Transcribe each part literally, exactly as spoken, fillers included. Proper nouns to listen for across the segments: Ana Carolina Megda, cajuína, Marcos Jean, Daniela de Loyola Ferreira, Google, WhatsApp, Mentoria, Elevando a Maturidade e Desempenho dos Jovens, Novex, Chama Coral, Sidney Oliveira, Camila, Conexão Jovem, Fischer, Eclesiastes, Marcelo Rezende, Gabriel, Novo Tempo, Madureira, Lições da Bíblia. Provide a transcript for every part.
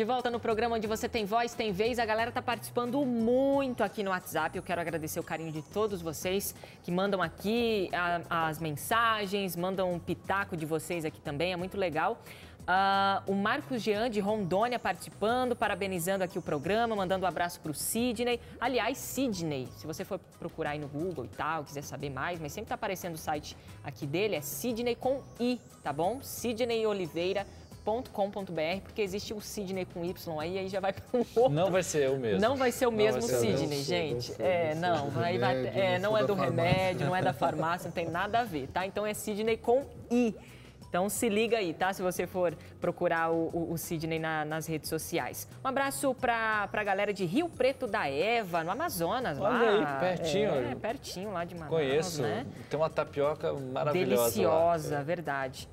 De volta no programa onde você tem voz, tem vez. A galera tá participando muito aqui no WhatsApp. Eu quero agradecer o carinho de todos vocês que mandam aqui a, as mensagens, mandam um pitaco de vocês aqui também. É muito legal. Uh, o Marcos Jean de Rondônia participando, parabenizando aqui o programa, mandando um abraço para o Sidney. Aliás, Sidney, se você for procurar aí no Google e tal, quiser saber mais, mas sempre está aparecendo o site aqui dele, é Sidney com I, tá bom? Sidney Oliveira. ponto com ponto br, porque existe o Sidney com Y aí, aí já vai para um outro. Não vai ser o mesmo. Não vai ser o mesmo Sidney, gente. É, não, aí vai, é, não é do remédio, não é da farmácia, não tem nada a ver, tá? Então é Sidney com I. Então se liga aí, tá? Se você for procurar o, o, o Sidney na, nas redes sociais. Um abraço pra, pra galera de Rio Preto da Eva, no Amazonas. Olha lá. Aí, pertinho. É, pertinho lá de Manaus, conheço, né? Tem uma tapioca maravilhosa. Deliciosa, lá. Verdade.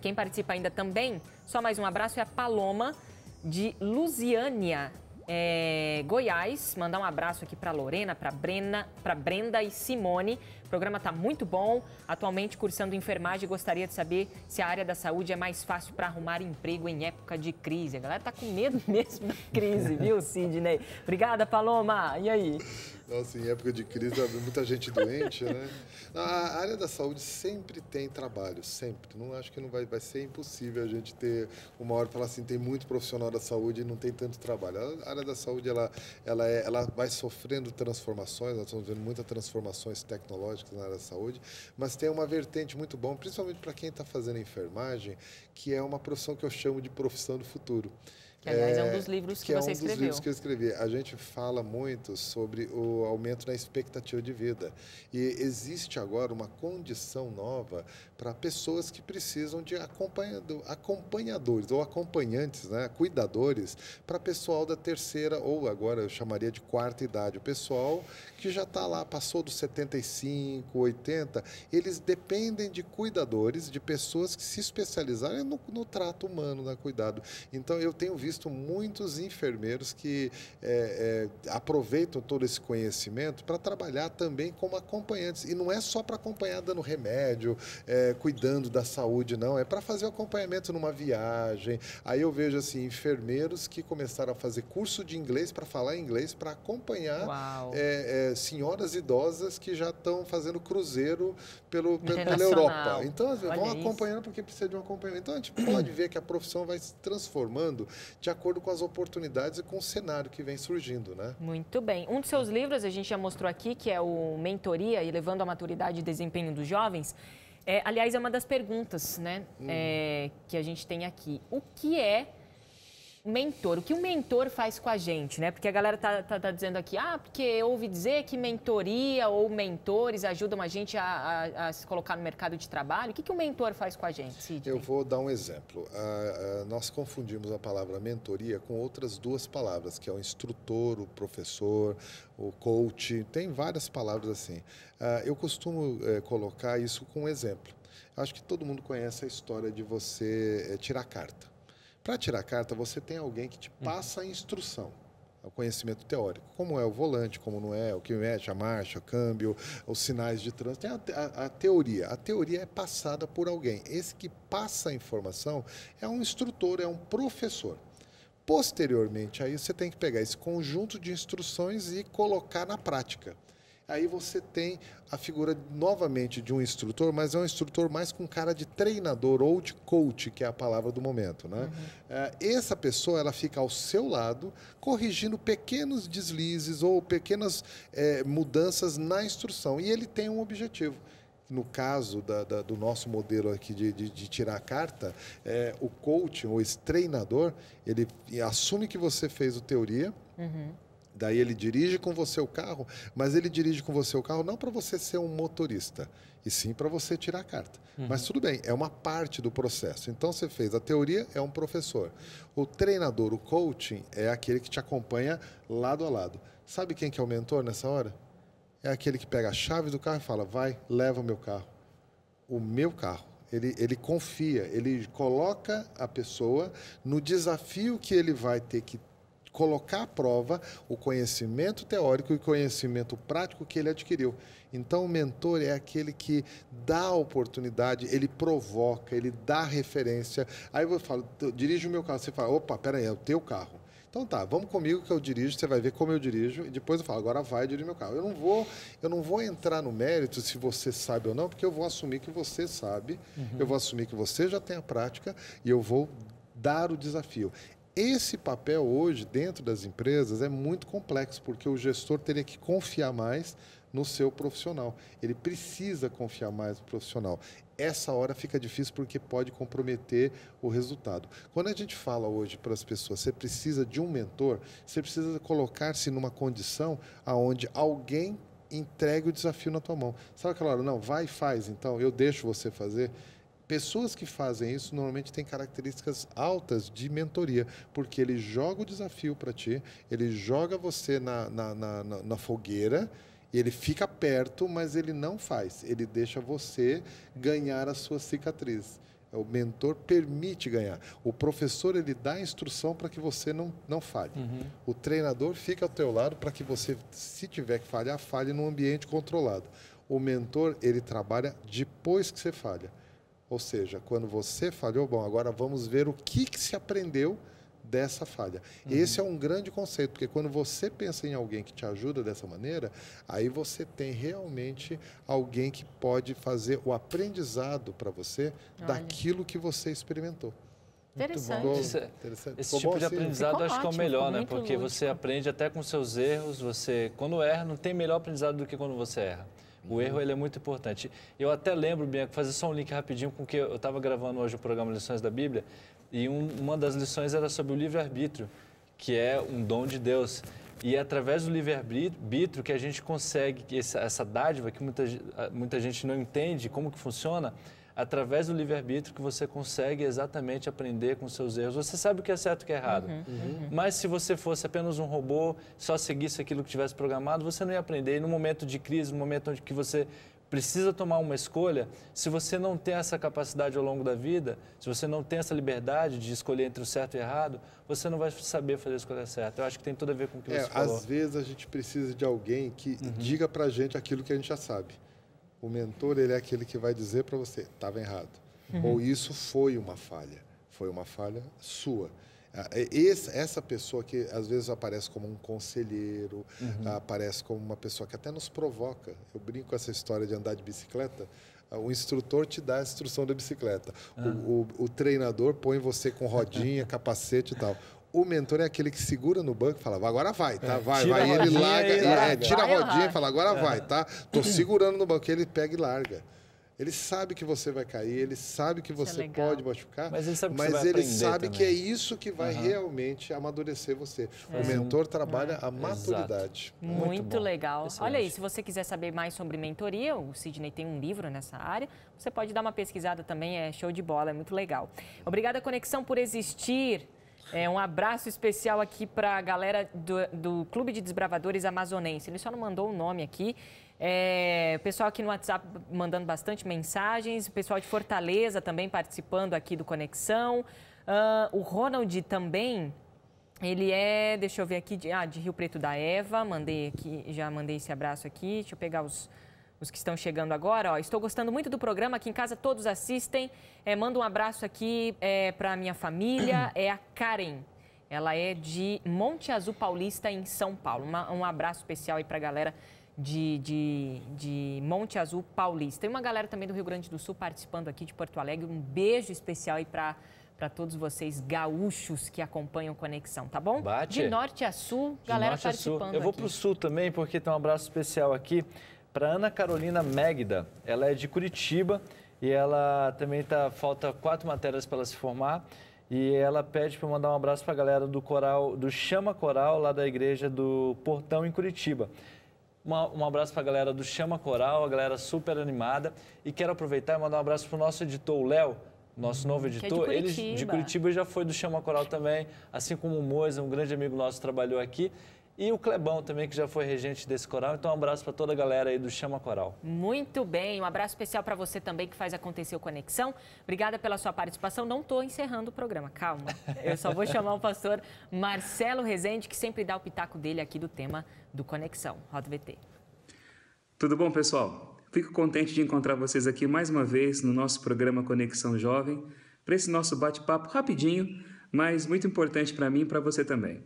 Quem participa ainda também, só mais um abraço, é a Paloma de Lusiânia, é, Goiás. Mandar um abraço aqui para Lorena, para Brena, para Brenda e Simone. O programa está muito bom. Atualmente cursando enfermagem, gostaria de saber se a área da saúde é mais fácil para arrumar emprego em época de crise. A galera está com medo mesmo da crise, viu, Sidney? Obrigada, Paloma. E aí? Nossa, em época de crise, muita gente doente, né? A área da saúde sempre tem trabalho, sempre. Não acho que não vai, vai ser impossível a gente ter uma hora e falar assim, tem muito profissional da saúde e não tem tanto trabalho. A área da saúde, ela, ela, é, ela vai sofrendo transformações, nós estamos vendo muitas transformações tecnológicas na área da saúde, mas tem uma vertente muito bom, principalmente para quem está fazendo enfermagem, que é uma profissão que eu chamo de profissão do futuro. Que, aliás, é um dos livros que, que você escreveu. É um escreveu. dos livros que eu escrevi. A gente fala muito sobre o aumento na expectativa de vida. E existe agora uma condição nova para pessoas que precisam de acompanhado, acompanhadores ou acompanhantes, né, cuidadores, para pessoal da terceira ou agora eu chamaria de quarta idade. O pessoal que já está lá, passou dos setenta e cinco, oitenta, eles dependem de cuidadores, de pessoas que se especializaram no, no trato humano, no cuidado. Então, eu tenho visto muitos enfermeiros que é, é, aproveitam todo esse conhecimento para trabalhar também como acompanhantes. E não é só para acompanhar dando remédio, é, cuidando da saúde, não. É para fazer o acompanhamento numa viagem. Aí eu vejo assim, enfermeiros que começaram a fazer curso de inglês para falar inglês, para acompanhar é, é, senhoras idosas que já estão fazendo cruzeiro pelo, pelo, pela Europa. Então, olha, vão isso. acompanhando porque precisa de um acompanhamento. Então, a gente pode ver que a profissão vai se transformando de acordo com as oportunidades e com o cenário que vem surgindo, né? Muito bem. Um dos seus livros, a gente já mostrou aqui, que é o Mentoria, Elevando a Maturidade e Desempenho dos Jovens. É, aliás, é uma das perguntas, né, hum. é, que a gente tem aqui. O que é mentor? O que o mentor faz com a gente, né? Porque a galera tá, tá, tá dizendo aqui, ah, porque ouvi dizer que mentoria ou mentores ajudam a gente a, a, a se colocar no mercado de trabalho. O que, que o mentor faz com a gente, Sidney? Eu vou dar um exemplo. Ah, ah, nós confundimos a palavra mentoria com outras duas palavras, que é o instrutor, o professor, o coach. Tem várias palavras assim. Ah, eu costumo eh, colocar isso com um exemplo. Acho que todo mundo conhece a história de você eh, tirar carta. Para tirar carta, você tem alguém que te passa a instrução, o conhecimento teórico, como é o volante, como não é, o que mexe, a marcha, o câmbio, os sinais de trânsito, tem a, a, a teoria. A teoria é passada por alguém. Esse que passa a informação é um instrutor, é um professor. Posteriormente a isso, você tem que pegar esse conjunto de instruções e colocar na prática. Aí você tem a figura novamente de um instrutor, mas é um instrutor mais com cara de treinador ou de coach, que é a palavra do momento, né? Uhum. Essa pessoa, ela fica ao seu lado, corrigindo pequenos deslizes ou pequenas é, mudanças na instrução. E ele tem um objetivo. No caso da, da, do nosso modelo aqui de, de, de tirar a carta, é, o coach ou esse treinador, ele assume que você fez o teoria, uhum. Daí ele dirige com você o carro, mas ele dirige com você o carro não para você ser um motorista, e sim para você tirar a carta. Uhum. Mas tudo bem, é uma parte do processo. Então, você fez a teoria, é um professor. O treinador, o coaching, é aquele que te acompanha lado a lado. Sabe quem que é o mentor nessa hora? É aquele que pega a chave do carro e fala, vai, leva o meu carro. O meu carro. Ele, ele confia, ele coloca a pessoa no desafio que ele vai ter que colocar à prova o conhecimento teórico e o conhecimento prático que ele adquiriu. Então, o mentor é aquele que dá a oportunidade, ele provoca, ele dá referência. Aí eu falo, dirijo o meu carro, você fala, opa, peraí, é o teu carro. Então tá, vamos comigo que eu dirijo, você vai ver como eu dirijo, e depois eu falo, agora vai dirigir meu carro. Eu não vou, eu não vou entrar no mérito se você sabe ou não, porque eu vou assumir que você sabe, uhum. eu vou assumir que você já tem a prática e eu vou dar o desafio. Esse papel hoje dentro das empresas é muito complexo, porque o gestor teria que confiar mais no seu profissional. Ele precisa confiar mais no profissional. Essa hora fica difícil porque pode comprometer o resultado. Quando a gente fala hoje para as pessoas, você precisa de um mentor, você precisa colocar-se numa condição onde alguém entregue o desafio na tua mão. Sabe aquela hora? Não, vai e faz, então, eu deixo você fazer. Pessoas que fazem isso normalmente têm características altas de mentoria, porque ele joga o desafio para ti, ele joga você na, na, na, na fogueira, ele fica perto, mas ele não faz. Ele deixa você ganhar a sua cicatriz. O mentor permite ganhar. O professor, ele dá a instrução para que você não, não falhe. Uhum. O treinador fica ao teu lado para que você, se tiver que falhar, falhe num ambiente controlado. O mentor, ele trabalha depois que você falha. Ou seja, quando você falhou, bom, agora vamos ver o que, que se aprendeu dessa falha. Uhum. Esse é um grande conceito, porque quando você pensa em alguém que te ajuda dessa maneira, aí você tem realmente alguém que pode fazer o aprendizado para você. Olha, daquilo que você experimentou. Interessante. Esse, Interessante. esse tipo de assim? aprendizado eu acho que é o melhor, né? Porque lúdico. você aprende até com seus erros. Você, quando erra, não tem melhor aprendizado do que quando você erra. O erro, ele é muito importante. Eu até lembro, Bianca, fazer só um link rapidinho com o que eu estava gravando hoje o programa Lições da Bíblia, e um, uma das lições era sobre o livre-arbítrio, que é um dom de Deus. E é através do livre-arbítrio que a gente consegue essa, essa dádiva, que muita, muita gente não entende como que funciona, através do livre-arbítrio que você consegue exatamente aprender com seus erros. Você sabe o que é certo e o que é errado. Uhum, uhum. Mas se você fosse apenas um robô, só seguisse aquilo que tivesse programado, você não ia aprender. E no momento de crise, no momento onde que você precisa tomar uma escolha, se você não tem essa capacidade ao longo da vida, se você não tem essa liberdade de escolher entre o certo e o errado, você não vai saber fazer a escolha certa. Eu acho que tem tudo a ver com o que você é, falou. Às vezes a gente precisa de alguém que uhum. diga pra gente aquilo que a gente já sabe. O mentor, ele é aquele que vai dizer para você, estava errado. Uhum. Ou isso foi uma falha. Foi uma falha sua. Essa pessoa que às vezes aparece como um conselheiro, uhum. aparece como uma pessoa que até nos provoca. Eu brinco com essa história de andar de bicicleta. O instrutor te dá a instrução da bicicleta. Ah. O, o, o treinador põe você com rodinha, capacete e tal. O mentor é aquele que segura no banco e fala, agora vai, tá? Vai, vai. Ele larga, é, tira a rodinha e fala, agora vai, tá? Tô segurando no banco, ele pega e larga. Ele sabe que você vai cair, ele sabe que você pode machucar, mas ele sabe que, mas ele sabe que é isso que vai uhum. realmente amadurecer você. É. O mentor trabalha é. a maturidade. Exato. Muito, Muito legal. Excelente. Olha aí, se você quiser saber mais sobre mentoria, o Sidney tem um livro nessa área, você pode dar uma pesquisada também, é show de bola, é muito legal. Obrigada, Conexão, por existir. É, um abraço especial aqui para a galera do, do Clube de Desbravadores Amazonense. Ele só não mandou o nome aqui. É, o pessoal aqui no WhatsApp mandando bastante mensagens. O pessoal de Fortaleza também participando aqui do Conexão. Uh, o Ronald também, ele é, deixa eu ver aqui, de, ah, de Rio Preto da Eva. Mandei aqui, já mandei esse abraço aqui. Deixa eu pegar os... Os que estão chegando agora, ó, estou gostando muito do programa, aqui em casa todos assistem. É, mando um abraço aqui é, para a minha família, é a Karen. Ela é de Monte Azul Paulista, em São Paulo. Uma, um abraço especial aí para a galera de, de, de Monte Azul Paulista. Tem uma galera também do Rio Grande do Sul participando aqui de Porto Alegre. Um beijo especial aí para... para todos vocês gaúchos que acompanham Conexão, tá bom? Bate. De norte a sul, galera participando aqui. Eu vou para o sul também, porque tem um abraço especial aqui para Ana Carolina Megda. Ela é de Curitiba e ela também tá, falta quatro matérias para ela se formar. E ela pede para mandar um abraço para a galera do coral, do Chama Coral, lá da igreja do Portão, em Curitiba. Uma, um abraço para a galera do Chama Coral, a galera super animada. E quero aproveitar e mandar um abraço para o nosso editor, o Léo, nosso novo editor. Que é de Curitiba. Ele de Curitiba já foi do Chama Coral também, assim como o Moisa, um grande amigo nosso, trabalhou aqui. E o Clebão também, que já foi regente desse coral. Então, um abraço para toda a galera aí do Chama Coral. Muito bem. Um abraço especial para você também, que faz acontecer o Conexão. Obrigada pela sua participação. Não estou encerrando o programa, calma. Eu só vou chamar o pastor Marcelo Rezende, que sempre dá o pitaco dele aqui do tema do Conexão. Roda o V T. Tudo bom, pessoal? Fico contente de encontrar vocês aqui mais uma vez no nosso programa Conexão Jovem, para esse nosso bate-papo rapidinho, mas muito importante para mim e para você também.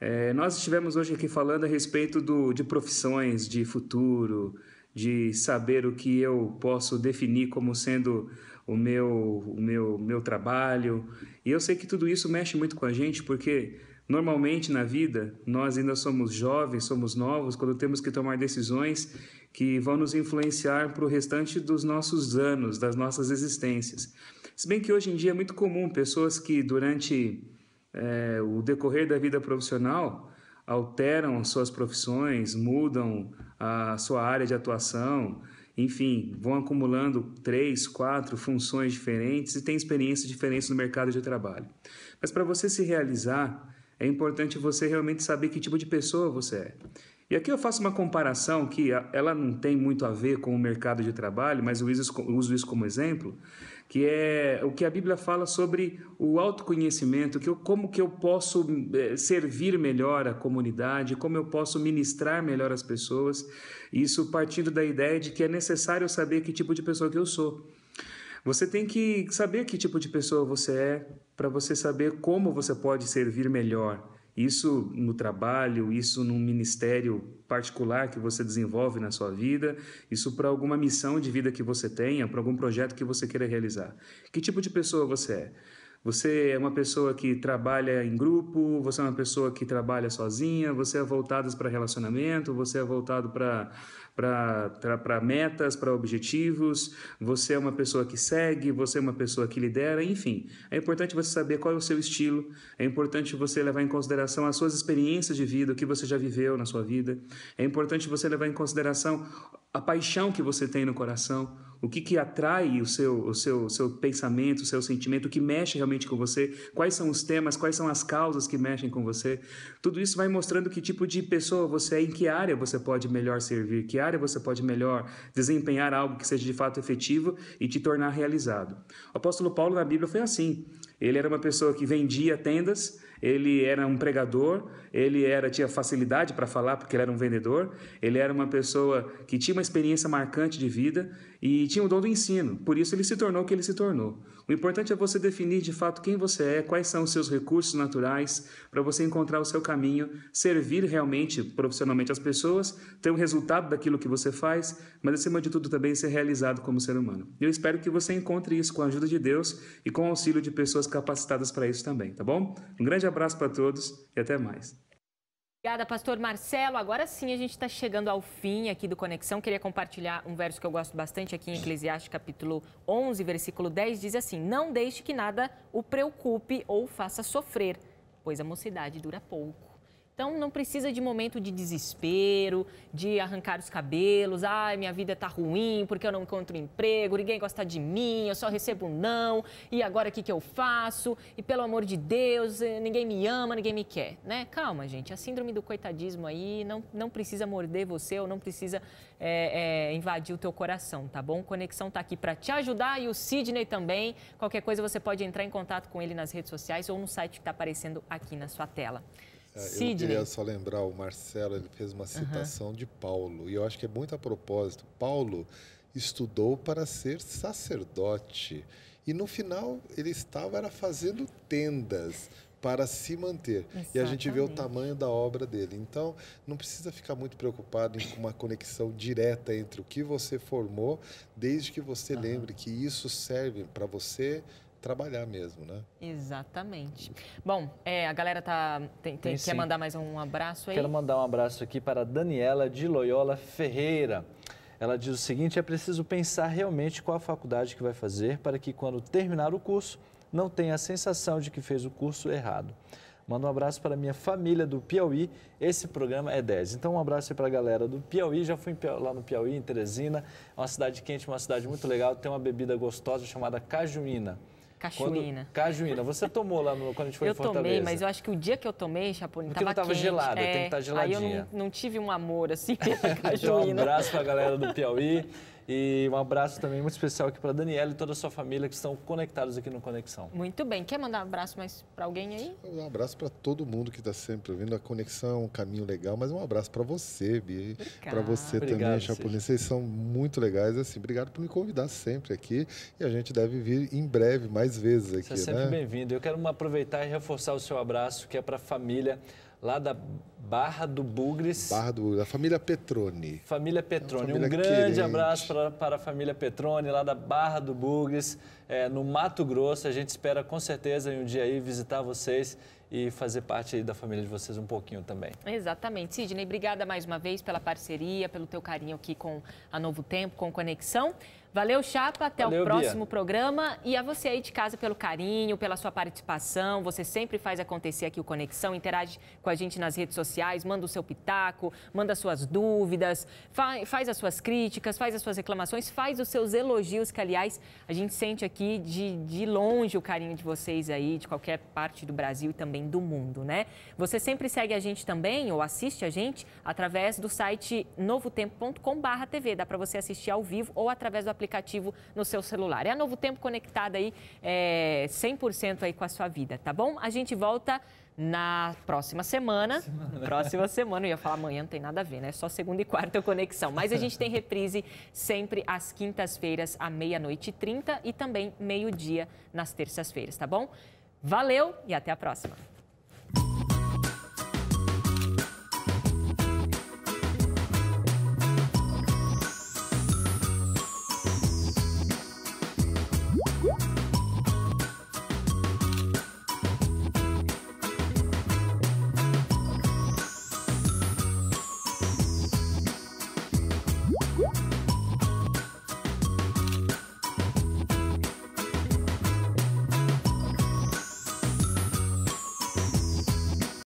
É, nós estivemos hoje aqui falando a respeito do, de profissões, de futuro, de saber o que eu posso definir como sendo o meu, o meu, meu trabalho. E eu sei que tudo isso mexe muito com a gente, porque normalmente na vida nós ainda somos jovens, somos novos, quando temos que tomar decisões que vão nos influenciar para o restante dos nossos anos, das nossas existências. Se bem que hoje em dia é muito comum pessoas que durante... É, o decorrer da vida profissional alteram suas profissões, mudam a sua área de atuação, enfim, vão acumulando três, quatro funções diferentes e têm experiências diferentes no mercado de trabalho. Mas para você se realizar, é importante você realmente saber que tipo de pessoa você é. E aqui eu faço uma comparação que ela não tem muito a ver com o mercado de trabalho, mas eu uso isso como exemplo, que é o que a Bíblia fala sobre o autoconhecimento, que eu, como que eu posso servir melhor a comunidade, como eu posso ministrar melhor as pessoas, isso partindo da ideia de que é necessário saber que tipo de pessoa que eu sou. Você tem que saber que tipo de pessoa você é para você saber como você pode servir melhor. Isso no trabalho, isso num ministério particular que você desenvolve na sua vida, isso para alguma missão de vida que você tenha, para algum projeto que você queira realizar. Que tipo de pessoa você é? Você é uma pessoa que trabalha em grupo, você é uma pessoa que trabalha sozinha, você é voltado para relacionamento, você é voltado para para metas, para objetivos, você é uma pessoa que segue, você é uma pessoa que lidera, enfim. É importante você saber qual é o seu estilo, é importante você levar em consideração as suas experiências de vida, o que você já viveu na sua vida, é importante você levar em consideração a paixão que você tem no coração, o que, que atrai o seu, o seu, o seu pensamento, o seu sentimento, o que mexe realmente com você, quais são os temas, quais são as causas que mexem com você. Tudo isso vai mostrando que tipo de pessoa você é, em que área você pode melhor servir, que área você pode melhor desempenhar algo que seja de fato efetivo e te tornar realizado. O apóstolo Paulo na Bíblia foi assim. Ele era uma pessoa que vendia tendas, ele era um pregador, ele era, tinha facilidade para falar porque ele era um vendedor, ele era uma pessoa que tinha uma experiência marcante de vida e tinha o dom do ensino, por isso ele se tornou o que ele se tornou. O importante é você definir de fato quem você é, quais são os seus recursos naturais para você encontrar o seu caminho, servir realmente profissionalmente as pessoas, ter um resultado daquilo que você faz, mas acima de tudo também ser realizado como ser humano. Eu espero que você encontre isso com a ajuda de Deus e com o auxílio de pessoas capacitadas para isso também, tá bom? Um grande abraço para todos e até mais. Obrigada, pastor Marcelo. Agora sim, a gente está chegando ao fim aqui do Conexão. Queria compartilhar um verso que eu gosto bastante aqui em Eclesiastes, capítulo onze, versículo dez, diz assim: não deixe que nada o preocupe ou faça sofrer, pois a mocidade dura pouco. Então, não precisa de momento de desespero, de arrancar os cabelos, ai, minha vida tá ruim porque eu não encontro emprego, ninguém gosta de mim, eu só recebo um não, e agora o que que eu faço? E pelo amor de Deus, ninguém me ama, ninguém me quer, né? Calma, gente, a síndrome do coitadismo aí não, não precisa morder você ou não precisa é, é, invadir o teu coração, tá bom? Conexão tá aqui para te ajudar e o Sidney também. Qualquer coisa você pode entrar em contato com ele nas redes sociais ou no site que tá aparecendo aqui na sua tela. Eu Sidney. Queria só lembrar, o Marcelo, ele fez uma citação uhum. de Paulo, e eu acho que é muito a propósito. Paulo estudou para ser sacerdote, e no final ele estava era fazendo tendas para se manter. Exatamente. E a gente vê o tamanho da obra dele. Então, não precisa ficar muito preocupado em uma conexão direta entre o que você formou, desde que você uhum. lembre que isso serve para você trabalhar mesmo, né? Exatamente. Bom, é, a galera tá, tem, tem, quer sim. mandar mais um abraço aí? Quero mandar um abraço aqui para a Daniela de Loyola Ferreira. Ela diz o seguinte: é preciso pensar realmente qual a faculdade que vai fazer para que quando terminar o curso, não tenha a sensação de que fez o curso errado. Manda um abraço para a minha família do Piauí, esse programa é dez. Então, um abraço aí para a galera do Piauí, já fui lá no Piauí, em Teresina, é uma cidade quente, uma cidade muito legal, tem uma bebida gostosa chamada cajuína. Cajuína. Quando... Cajuína. Você tomou lá no... quando a gente foi eu em Fortaleza? Eu tomei, mas eu acho que o dia que eu tomei, Chapone, porque tava não tava quente, gelada, é... tem que estar geladinha. Aí eu não, não tive um amor assim pela cajuína. Então, um abraço para a galera do Piauí e um abraço também muito especial aqui para a Daniela e toda a sua família que estão conectados aqui no Conexão. Muito bem. Quer mandar um abraço mais para alguém aí? Um abraço para todo mundo que está sempre ouvindo a Conexão, um caminho legal, mas um abraço para você, Bia, para você obrigado, também, Chapone. Vocês são muito legais, assim, obrigado por me convidar sempre aqui e a gente deve vir em breve mais vezes aqui, você é sempre né? bem-vindo. Eu quero aproveitar e reforçar o seu abraço, que é para a família lá da Barra do Bugres. Barra do Bugres, a família Petroni. Família Petroni. É família um grande querente. abraço para, para a família Petroni, lá da Barra do Bugres, é, no Mato Grosso. A gente espera com certeza em um dia aí visitar vocês e fazer parte aí da família de vocês um pouquinho também. Exatamente. Sidney, obrigada mais uma vez pela parceria, pelo teu carinho aqui com a Novo Tempo, com Conexão. Valeu, Chapa, até Valeu, o próximo Bia. programa. E a você aí de casa pelo carinho, pela sua participação. Você sempre faz acontecer aqui o Conexão, interage com a gente nas redes sociais, manda o seu pitaco, manda suas dúvidas, fa faz as suas críticas, faz as suas reclamações, faz os seus elogios, que, aliás, a gente sente aqui de, de longe o carinho de vocês aí, de qualquer parte do Brasil e também do mundo, né? Você sempre segue a gente também, ou assiste a gente, através do site novo tempo ponto com barra tê vê. Dá para você assistir ao vivo ou através do aplicativo no seu celular. É a Novo Tempo conectada aí, é, cem por cento aí com a sua vida, tá bom? A gente volta na próxima semana. semana. Próxima semana, eu ia falar amanhã, não tem nada a ver, né? Só segunda e quarta o Conexão. Mas a gente tem reprise sempre às quintas-feiras, à meia-noite e trinta e também meio-dia nas terças-feiras, tá bom? Valeu e até a próxima.